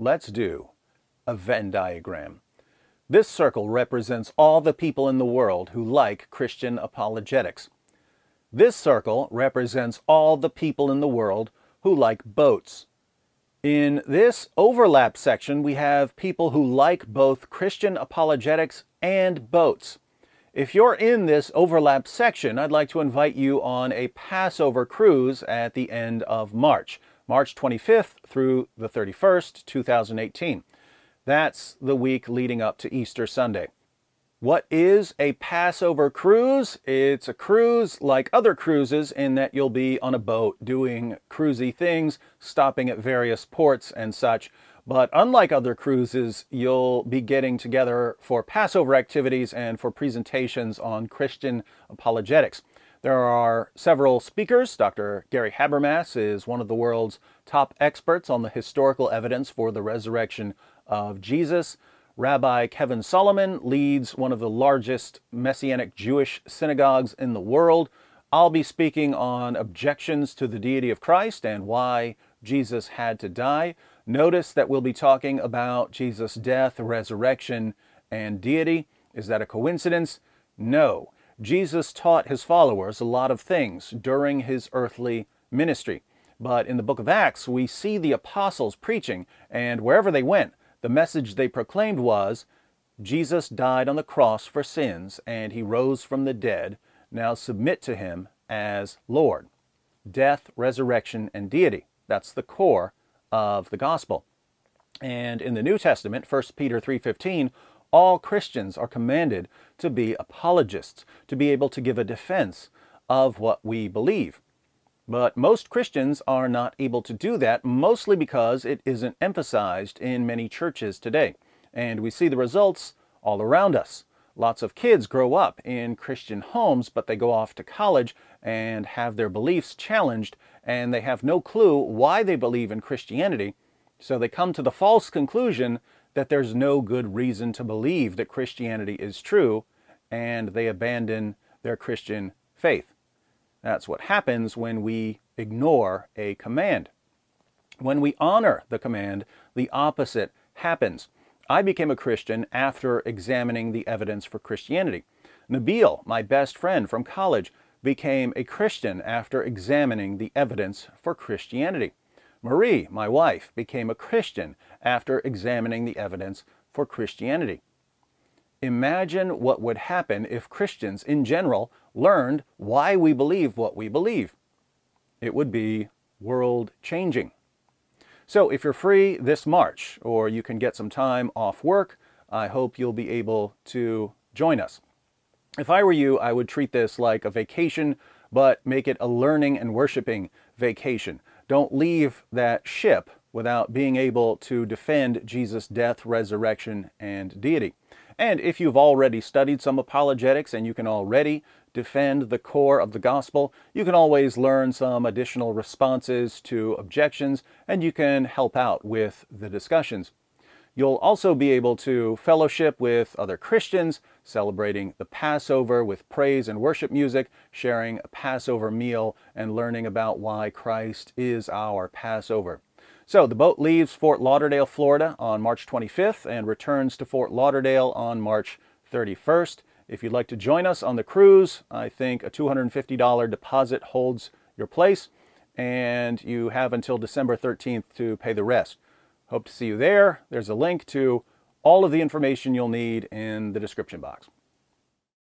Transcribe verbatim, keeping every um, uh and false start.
Let's do a Venn diagram. This circle represents all the people in the world who like Christian apologetics. This circle represents all the people in the world who like boats. In this overlap section, we have people who like both Christian apologetics and boats. If you're in this overlap section, I'd like to invite you on a Passover cruise at the end of March, March twenty-fifth through the thirty-first, two thousand eighteen. That's the week leading up to Easter Sunday. What is a Passover cruise? It's a cruise like other cruises in that you'll be on a boat doing cruisy things, stopping at various ports and such. But unlike other cruises, you'll be getting together for Passover activities and for presentations on Christian apologetics. There are several speakers. Doctor Gary Habermas is one of the world's top experts on the historical evidence for the resurrection of Jesus. Rabbi Kevin Solomon leads one of the largest Messianic Jewish synagogues in the world. I'll be speaking on objections to the deity of Christ and why Jesus had to die. Notice that we'll be talking about Jesus' death, resurrection, and deity. Is that a coincidence? No. Jesus taught his followers a lot of things during his earthly ministry. But in the book of Acts, we see the apostles preaching, and wherever they went, the message they proclaimed was, Jesus died on the cross for sins, and he rose from the dead. Now submit to him as Lord. Death, resurrection, and deity. That's the core of the gospel. And in the New Testament, First Peter three fifteen, all Christians are commanded to be apologists, to be able to give a defense of what we believe. But most Christians are not able to do that, mostly because it isn't emphasized in many churches today. And we see the results all around us. Lots of kids grow up in Christian homes, but they go off to college and have their beliefs challenged, and they have no clue why they believe in Christianity. So they come to the false conclusion that there's no good reason to believe that Christianity is true, and they abandon their Christian faith. That's what happens when we ignore a command. When we honor the command, the opposite happens. I became a Christian after examining the evidence for Christianity. Nabeel, my best friend from college, became a Christian after examining the evidence for Christianity. Marie, my wife, became a Christian after examining the evidence for Christianity. Imagine what would happen if Christians in general learned why we believe what we believe. It would be world-changing. So if you're free this March, or you can get some time off work, I hope you'll be able to join us. If I were you, I would treat this like a vacation, but make it a learning and worshiping vacation. Don't leave that ship without being able to defend Jesus' death, resurrection, and deity. And if you've already studied some apologetics and you can already defend the core of the gospel, you can always learn some additional responses to objections, and you can help out with the discussions. You'll also be able to fellowship with other Christians, celebrating the Passover with praise and worship music, sharing a Passover meal, and learning about why Christ is our Passover. So the boat leaves Fort Lauderdale, Florida on March twenty-fifth and returns to Fort Lauderdale on March thirty-first. If you'd like to join us on the cruise, I think a two hundred fifty dollar deposit holds your place, and you have until December thirteenth to pay the rest. Hope to see you there. There's a link to all of the information you'll need in the description box.